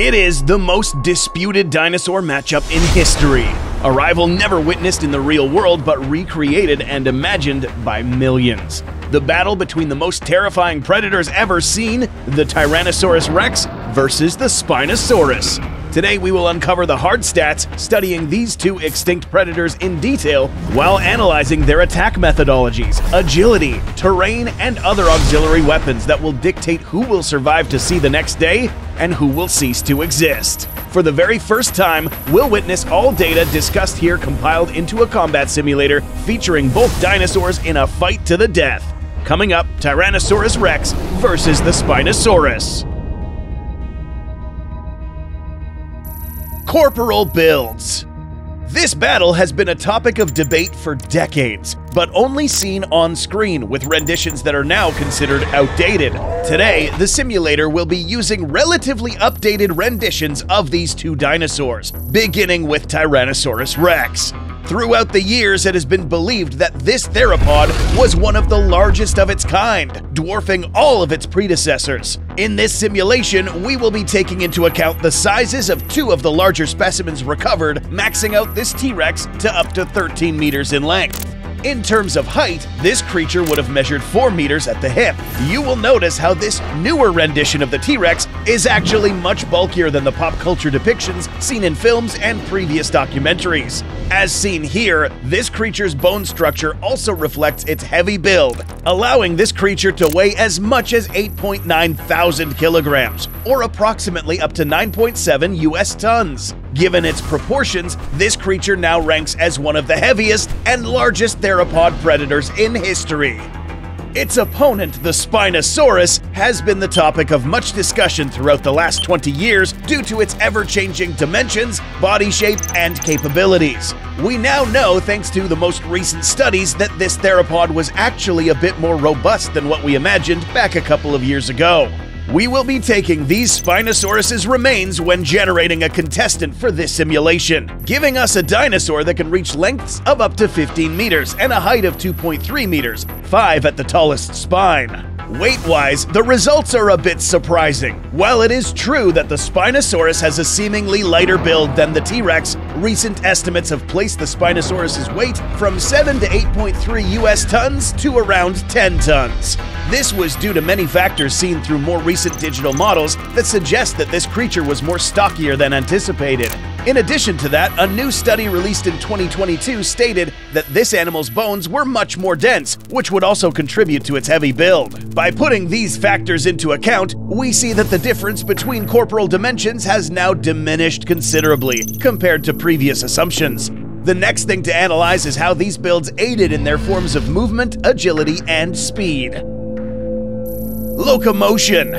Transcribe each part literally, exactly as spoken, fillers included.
It is the most disputed dinosaur matchup in history. A rival never witnessed in the real world, but recreated and imagined by millions. The battle between the most terrifying predators ever seen, the Tyrannosaurus Rex versus the Spinosaurus. Today we will uncover the hard stats, studying these two extinct predators in detail while analyzing their attack methodologies, agility, terrain, and other auxiliary weapons that will dictate who will survive to see the next day and who will cease to exist. For the very first time, we'll witness all data discussed here compiled into a combat simulator featuring both dinosaurs in a fight to the death. Coming up, Tyrannosaurus Rex versus the Spinosaurus. Corporal builds. This battle has been a topic of debate for decades, but only seen on screen with renditions that are now considered outdated. Today, the simulator will be using relatively updated renditions of these two dinosaurs, beginning with Tyrannosaurus Rex. Throughout the years, it has been believed that this theropod was one of the largest of its kind, dwarfing all of its predecessors. In this simulation, we will be taking into account the sizes of two of the larger specimens recovered, maxing out this T-Rex to up to thirteen meters in length. In terms of height, this creature would have measured four meters at the hip. You will notice how this newer rendition of the T-Rex is actually much bulkier than the pop culture depictions seen in films and previous documentaries. As seen here, this creature's bone structure also reflects its heavy build, allowing this creature to weigh as much as eight point nine thousand kilograms, or approximately up to nine point seven U S tons. Given its proportions, this creature now ranks as one of the heaviest and largest theropod predators in history. Its opponent, the Spinosaurus, has been the topic of much discussion throughout the last twenty years due to its ever-changing dimensions, body shape, and capabilities. We now know, thanks to the most recent studies, that this theropod was actually a bit more robust than what we imagined back a couple of years ago. We will be taking these Spinosaurus's remains when generating a contestant for this simulation, giving us a dinosaur that can reach lengths of up to fifteen meters and a height of two point three meters, five at the tallest spine. Weight-wise, the results are a bit surprising. While it is true that the Spinosaurus has a seemingly lighter build than the T-Rex, recent estimates have placed the Spinosaurus's weight from seven to eight point three U S tons to around ten tons. This was due to many factors seen through more recent digital models that suggest that this creature was more stockier than anticipated. In addition to that, a new study released in twenty twenty-two stated that this animal's bones were much more dense, which would also contribute to its heavy build. By putting these factors into account, we see that the difference between corporal dimensions has now diminished considerably compared to previous assumptions. The next thing to analyze is how these builds aided in their forms of movement, agility, and speed. Locomotion.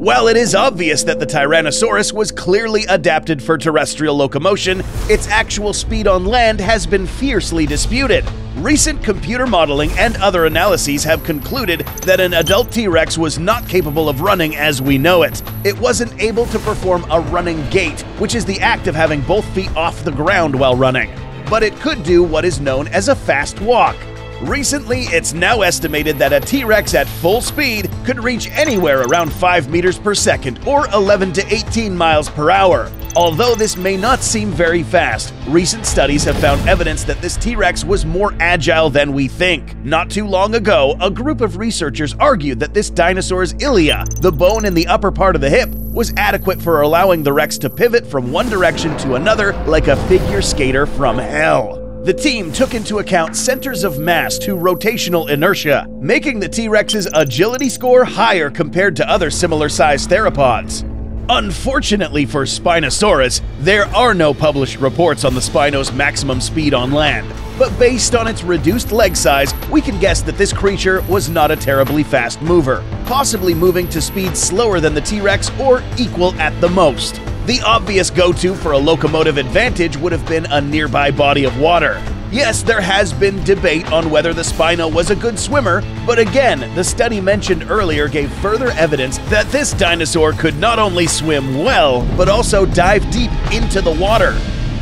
While it is obvious that the Tyrannosaurus was clearly adapted for terrestrial locomotion, its actual speed on land has been fiercely disputed. Recent computer modeling and other analyses have concluded that an adult T-Rex was not capable of running as we know it. It wasn't able to perform a running gait, which is the act of having both feet off the ground while running. But it could do what is known as a fast walk. Recently, it's now estimated that a T-Rex at full speed could reach anywhere around five meters per second or eleven to eighteen miles per hour. Although this may not seem very fast, recent studies have found evidence that this T-Rex was more agile than we think. Not too long ago, a group of researchers argued that this dinosaur's ilia, the bone in the upper part of the hip, was adequate for allowing the Rex to pivot from one direction to another like a figure skater from hell. The team took into account centers of mass to rotational inertia, making the T-Rex's agility score higher compared to other similar-sized theropods. Unfortunately for Spinosaurus, there are no published reports on the Spino's maximum speed on land, but based on its reduced leg size, we can guess that this creature was not a terribly fast mover, possibly moving to speeds slower than the T-Rex or equal at the most. The obvious go-to for a locomotive advantage would have been a nearby body of water. Yes, there has been debate on whether the Spino was a good swimmer, but again, the study mentioned earlier gave further evidence that this dinosaur could not only swim well, but also dive deep into the water.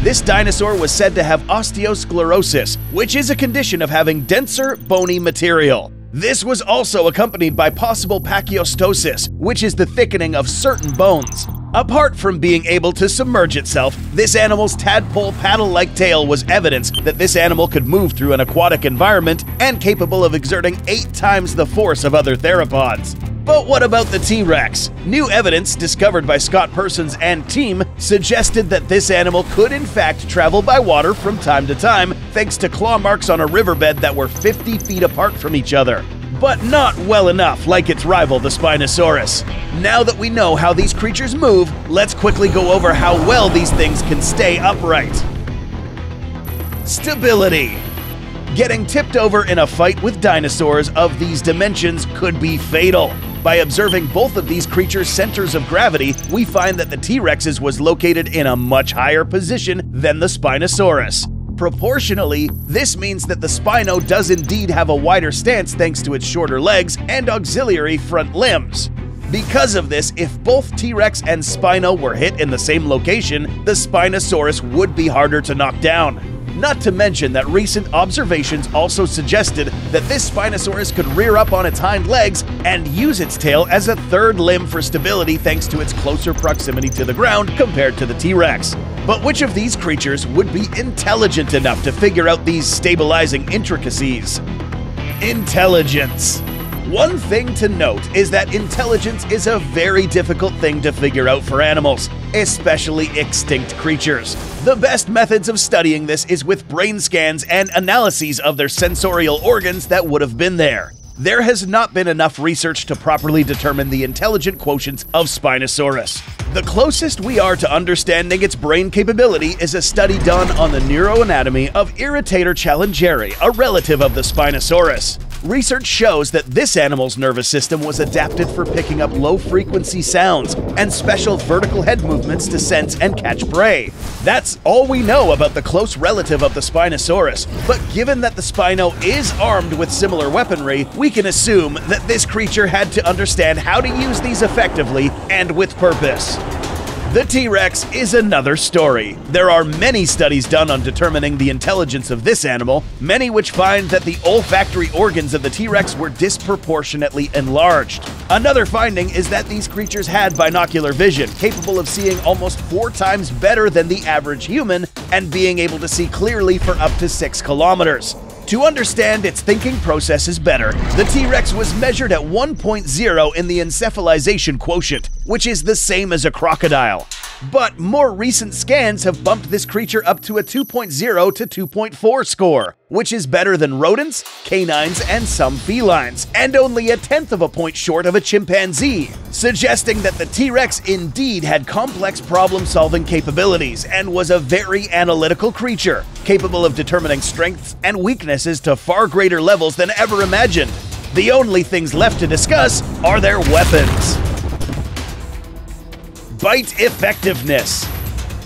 This dinosaur was said to have osteosclerosis, which is a condition of having denser, bony material. This was also accompanied by possible pachyostosis, which is the thickening of certain bones. Apart from being able to submerge itself, this animal's tadpole paddle-like tail was evidence that this animal could move through an aquatic environment and capable of exerting eight times the force of other theropods. But what about the T-Rex? New evidence discovered by Scott Persons and team suggested that this animal could in fact travel by water from time to time thanks to claw marks on a riverbed that were fifty feet apart from each other. But not well enough like its rival, the Spinosaurus. Now that we know how these creatures move, let's quickly go over how well these things can stay upright. Stability. Getting tipped over in a fight with dinosaurs of these dimensions could be fatal. By observing both of these creatures' centers of gravity, we find that the T-Rex's was located in a much higher position than the Spinosaurus. Proportionally, this means that the Spino does indeed have a wider stance thanks to its shorter legs and auxiliary front limbs. Because of this, if both T-Rex and Spino were hit in the same location, the Spinosaurus would be harder to knock down. Not to mention that recent observations also suggested that this Spinosaurus could rear up on its hind legs and use its tail as a third limb for stability thanks to its closer proximity to the ground compared to the T-Rex. But which of these creatures would be intelligent enough to figure out these stabilizing intricacies? Intelligence. One thing to note is that intelligence is a very difficult thing to figure out for animals, especially extinct creatures. The best methods of studying this is with brain scans and analyses of their sensorial organs that would have been there. There has not been enough research to properly determine the intelligent quotients of Spinosaurus. The closest we are to understanding its brain capability is a study done on the neuroanatomy of Irritator challengeri, a relative of the Spinosaurus. Research shows that this animal's nervous system was adapted for picking up low-frequency sounds and special vertical head movements to sense and catch prey. That's all we know about the close relative of the Spinosaurus, but given that the Spino is armed with similar weaponry, we We can assume that this creature had to understand how to use these effectively and with purpose. The T-Rex is another story. There are many studies done on determining the intelligence of this animal, many which find that the olfactory organs of the T-Rex were disproportionately enlarged. Another finding is that these creatures had binocular vision, capable of seeing almost four times better than the average human and being able to see clearly for up to six kilometers. To understand its thinking processes better, the T-Rex was measured at one point zero in the encephalization quotient, which is the same as a crocodile. But more recent scans have bumped this creature up to a two point zero to two point four score, which is better than rodents, canines, and some felines, and only a tenth of a point short of a chimpanzee, suggesting that the T-Rex indeed had complex problem-solving capabilities and was a very analytical creature, capable of determining strengths and weaknesses to far greater levels than ever imagined. The only things left to discuss are their weapons. Bite effectiveness.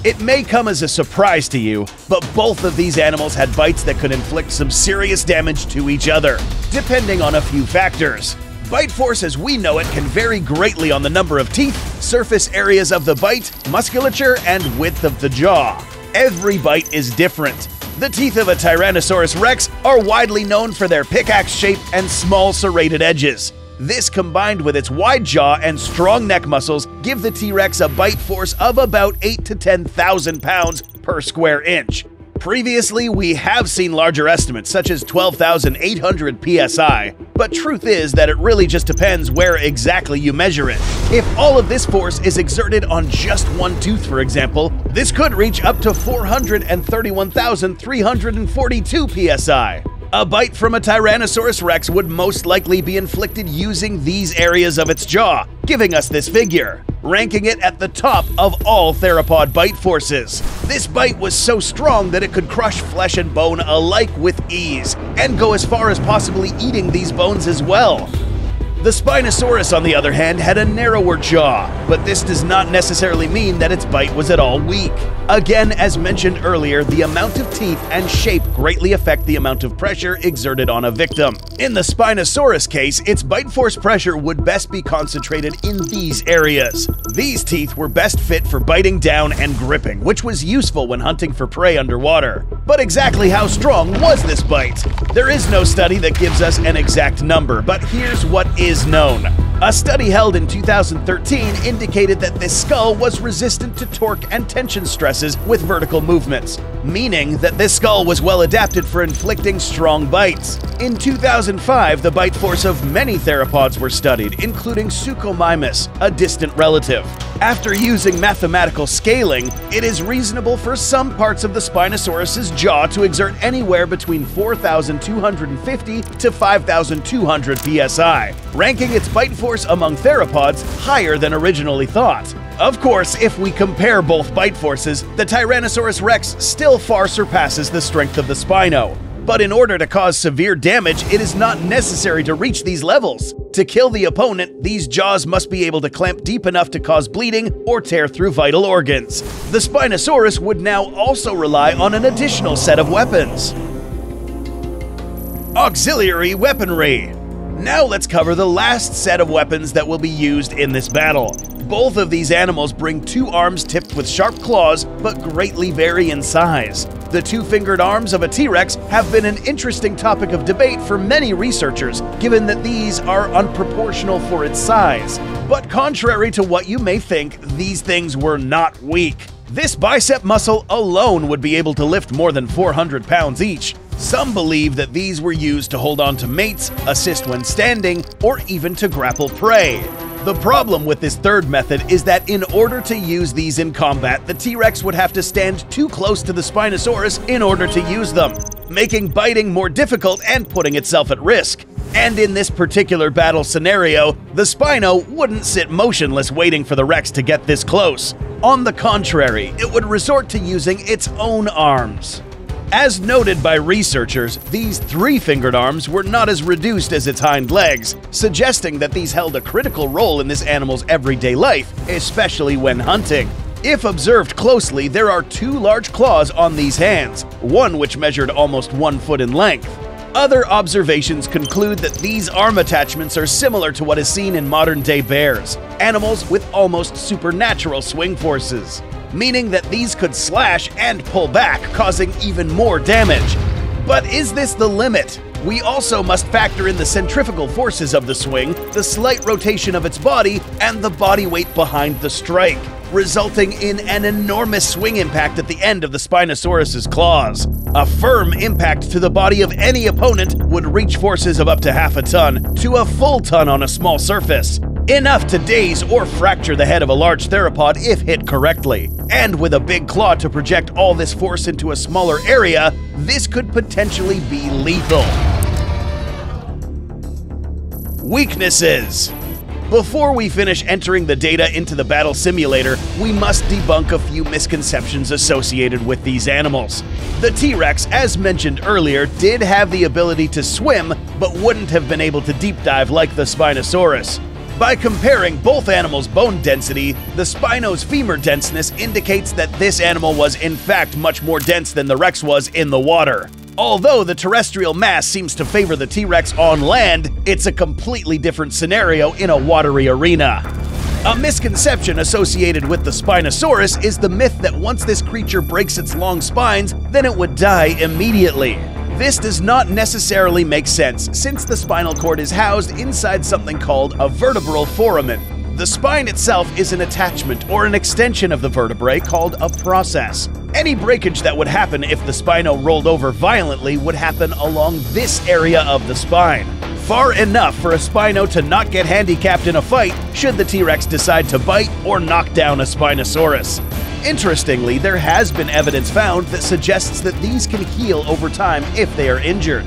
It may come as a surprise to you, but both of these animals had bites that could inflict some serious damage to each other, depending on a few factors. Bite force as we know it can vary greatly on the number of teeth, surface areas of the bite, musculature, and width of the jaw. Every bite is different. The teeth of a Tyrannosaurus Rex are widely known for their pickaxe shape and small serrated edges. This, combined with its wide jaw and strong neck muscles, give the T-Rex a bite force of about eight to ten thousand pounds per square inch. Previously, we have seen larger estimates, such as twelve thousand eight hundred P S I, but truth is that it really just depends where exactly you measure it. If all of this force is exerted on just one tooth, for example, this could reach up to four hundred thirty-one thousand three hundred forty-two P S I. A bite from a Tyrannosaurus Rex would most likely be inflicted using these areas of its jaw, giving us this figure, ranking it at the top of all theropod bite forces. This bite was so strong that it could crush flesh and bone alike with ease, and go as far as possibly eating these bones as well. The Spinosaurus, on the other hand, had a narrower jaw, but this does not necessarily mean that its bite was at all weak. Again, as mentioned earlier, the amount of teeth and shape greatly affect the amount of pressure exerted on a victim. In the Spinosaurus case, its bite force pressure would best be concentrated in these areas. These teeth were best fit for biting down and gripping, which was useful when hunting for prey underwater. But exactly how strong was this bite? There is no study that gives us an exact number, but here's what is known. A study held in two thousand thirteen indicated that this skull was resistant to torque and tension stresses with vertical movements, meaning that this skull was well adapted for inflicting strong bites. In two thousand five, the bite force of many theropods were studied, including Suchomimus, a distant relative. After using mathematical scaling, it is reasonable for some parts of the Spinosaurus's jaw to exert anywhere between four thousand two hundred fifty to five thousand two hundred P S I, ranking its bite force among theropods higher than originally thought. Of course, if we compare both bite forces, the Tyrannosaurus Rex still far surpasses the strength of the Spino. But in order to cause severe damage, it is not necessary to reach these levels. To kill the opponent, these jaws must be able to clamp deep enough to cause bleeding or tear through vital organs. The Spinosaurus would now also rely on an additional set of weapons. Auxiliary weaponry. Now let's cover the last set of weapons that will be used in this battle. Both of these animals bring two arms tipped with sharp claws, but greatly vary in size. The two-fingered arms of a T-Rex have been an interesting topic of debate for many researchers, given that these are unproportional for its size. But contrary to what you may think, these things were not weak. This bicep muscle alone would be able to lift more than four hundred pounds each. Some believe that these were used to hold on to mates, assist when standing, or even to grapple prey. The problem with this third method is that in order to use these in combat, the T-Rex would have to stand too close to the Spinosaurus in order to use them, making biting more difficult and putting itself at risk. And in this particular battle scenario, the Spino wouldn't sit motionless waiting for the Rex to get this close. On the contrary, it would resort to using its own arms. As noted by researchers, these three-fingered arms were not as reduced as its hind legs, suggesting that these held a critical role in this animal's everyday life, especially when hunting. If observed closely, there are two large claws on these hands, one which measured almost one foot in length. Other observations conclude that these arm attachments are similar to what is seen in modern-day bears, animals with almost supernatural swing forces, meaning that these could slash and pull back, causing even more damage. But is this the limit? We also must factor in the centrifugal forces of the swing, the slight rotation of its body, and the body weight behind the strike, resulting in an enormous swing impact at the end of the Spinosaurus's claws. A firm impact to the body of any opponent would reach forces of up to half a ton to a full ton on a small surface, enough to daze or fracture the head of a large theropod if hit correctly. And with a big claw to project all this force into a smaller area, this could potentially be lethal. Weaknesses. Before we finish entering the data into the battle simulator, we must debunk a few misconceptions associated with these animals. The T-Rex, as mentioned earlier, did have the ability to swim, but wouldn't have been able to deep dive like the Spinosaurus. By comparing both animals' bone density, the Spino's femur denseness indicates that this animal was in fact much more dense than the Rex was in the water. Although the terrestrial mass seems to favor the T-Rex on land, it's a completely different scenario in a watery arena. A misconception associated with the Spinosaurus is the myth that once this creature breaks its long spines, then it would die immediately. This does not necessarily make sense, since the spinal cord is housed inside something called a vertebral foramen. The spine itself is an attachment or an extension of the vertebrae called a process. Any breakage that would happen if the Spino rolled over violently would happen along this area of the spine, far enough for a Spino to not get handicapped in a fight should the T-Rex decide to bite or knock down a Spinosaurus. Interestingly, there has been evidence found that suggests that these can heal over time if they are injured.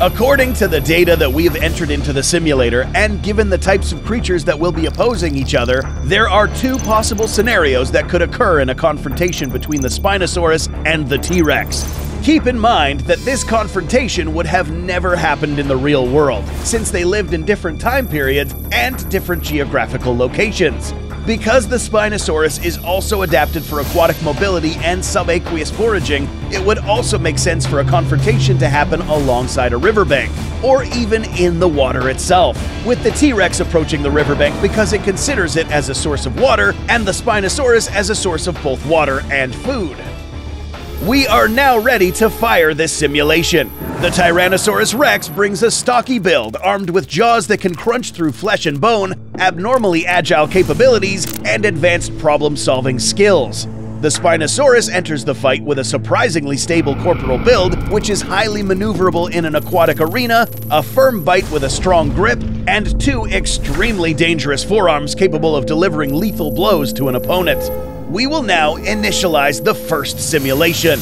According to the data that we have entered into the simulator, and given the types of creatures that will be opposing each other, there are two possible scenarios that could occur in a confrontation between the Spinosaurus and the T-Rex. Keep in mind that this confrontation would have never happened in the real world, since they lived in different time periods and different geographical locations. Because the Spinosaurus is also adapted for aquatic mobility and subaqueous foraging, it would also make sense for a confrontation to happen alongside a riverbank, or even in the water itself, with the T-Rex approaching the riverbank because it considers it as a source of water and the Spinosaurus as a source of both water and food. We are now ready to fire this simulation. The Tyrannosaurus Rex brings a stocky build, armed with jaws that can crunch through flesh and bone, abnormally agile capabilities, and advanced problem-solving skills. The Spinosaurus enters the fight with a surprisingly stable corporal build, which is highly maneuverable in an aquatic arena, a firm bite with a strong grip, and two extremely dangerous forearms capable of delivering lethal blows to an opponent. We will now initialize the first simulation.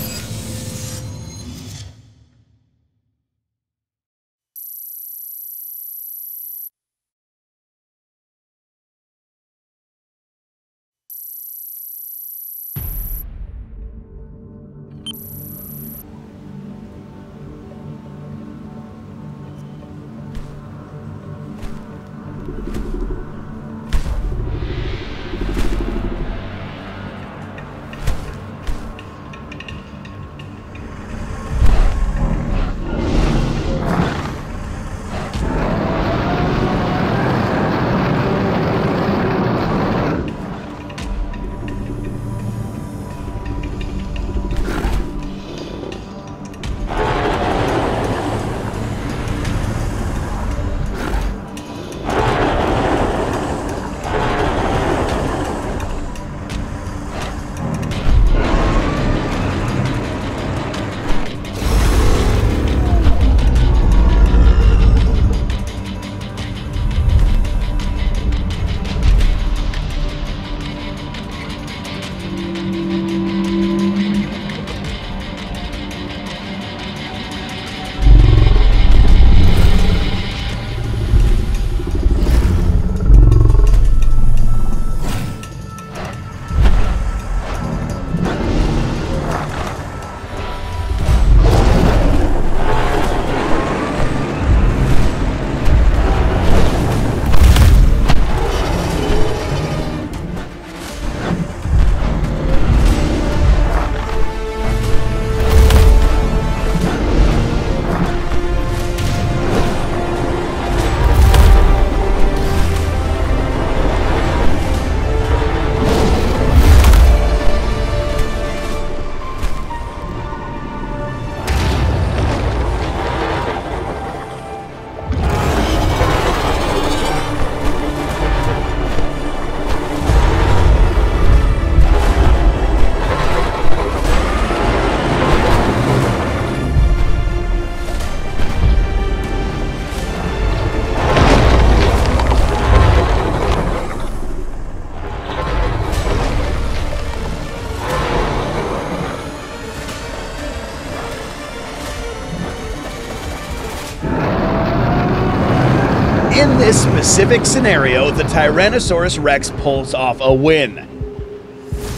In this specific scenario, the Tyrannosaurus Rex pulls off a win.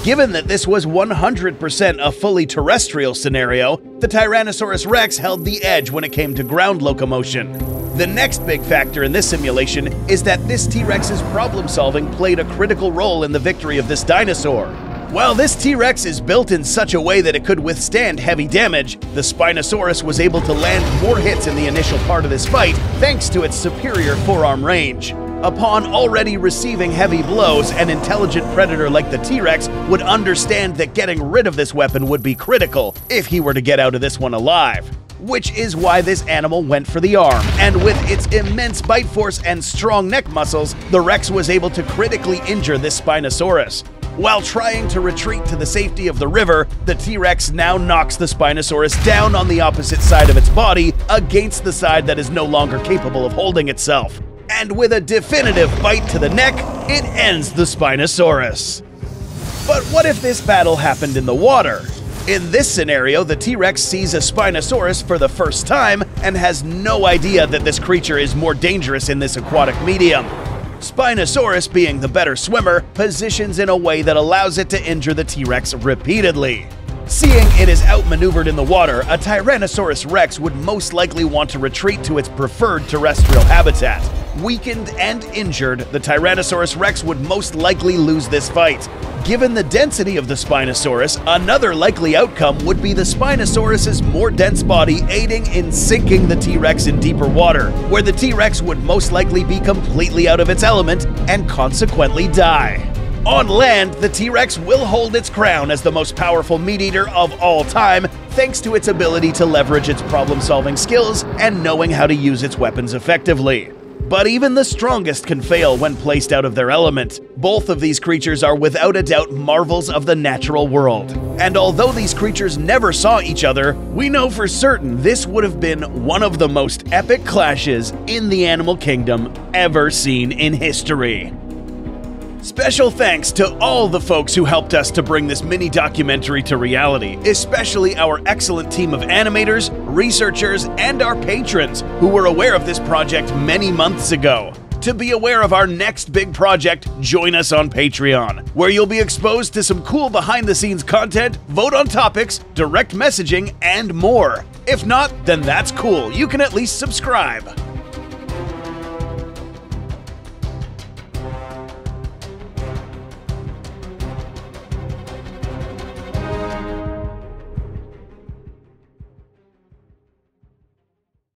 Given that this was one hundred percent a fully terrestrial scenario, the Tyrannosaurus Rex held the edge when it came to ground locomotion. The next big factor in this simulation is that this T-Rex's problem solving played a critical role in the victory of this dinosaur. While this T-Rex is built in such a way that it could withstand heavy damage, the Spinosaurus was able to land more hits in the initial part of this fight thanks to its superior forearm range. Upon already receiving heavy blows, an intelligent predator like the T-Rex would understand that getting rid of this weapon would be critical if he were to get out of this one alive. Which is why this animal went for the arm, and with its immense bite force and strong neck muscles, the Rex was able to critically injure this Spinosaurus. While trying to retreat to the safety of the river, the T-Rex now knocks the Spinosaurus down on the opposite side of its body against the side that is no longer capable of holding itself. And with a definitive bite to the neck, it ends the Spinosaurus. But what if this battle happened in the water? In this scenario, the T-Rex sees a Spinosaurus for the first time and has no idea that this creature is more dangerous in this aquatic medium. Spinosaurus, being the better swimmer, positions in a way that allows it to injure the T-Rex repeatedly. Seeing it is outmaneuvered in the water, a Tyrannosaurus Rex would most likely want to retreat to its preferred terrestrial habitat. Weakened and injured, the Tyrannosaurus Rex would most likely lose this fight. Given the density of the Spinosaurus, another likely outcome would be the Spinosaurus's more dense body aiding in sinking the T-Rex in deeper water, where the T-Rex would most likely be completely out of its element and consequently die. On land, the T-Rex will hold its crown as the most powerful meat-eater of all time, thanks to its ability to leverage its problem-solving skills and knowing how to use its weapons effectively. But even the strongest can fail when placed out of their element. Both of these creatures are without a doubt marvels of the natural world. And although these creatures never saw each other, we know for certain this would have been one of the most epic clashes in the animal kingdom ever seen in history. Special thanks to all the folks who helped us to bring this mini documentary to reality, especially our excellent team of animators, researchers, and our patrons who were aware of this project many months ago. To be aware of our next big project, join us on Patreon, where you'll be exposed to some cool behind-the-scenes content, vote on topics, direct messaging, and more. If not, then that's cool. You can at least subscribe.